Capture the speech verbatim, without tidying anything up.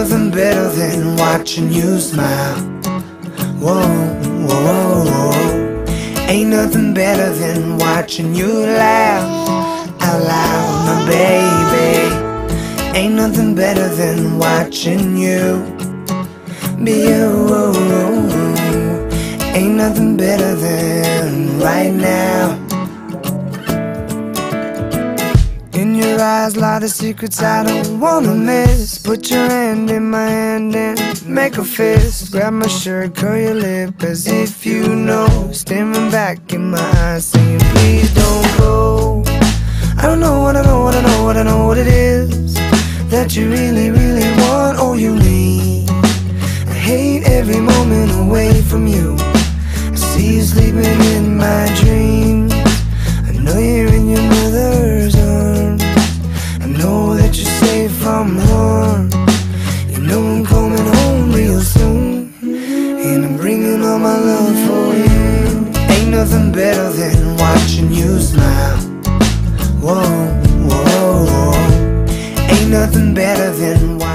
nothing better than watching you smile. Whoa, whoa, whoa, whoa. Ain't nothing better than watching you laugh out loud, my baby. Ain't nothing better than watching you be you. Ain't nothing better than right now. In your eyes lie the secrets I don't wanna miss. Put your hand in my hand and make a fist. Grab my shirt, curl your lip as if you know. Staring back in my eyes saying please don't go. I don't know what I know, what I know, what I know what it is that you really, really want or you need. I hate every moment away from you. I see you sleeping in my dreams. I know you're in your mother's arms. Know that you're safe from harm. You know I'm coming home real soon, and I'm bringing all my love for you. Ain't nothing better than watching you smile. Whoa, whoa, whoa. Ain't nothing better than watching you smile.